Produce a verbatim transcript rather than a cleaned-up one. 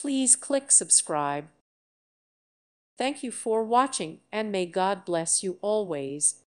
Please click subscribe. Thank you for watching, and may God bless you always.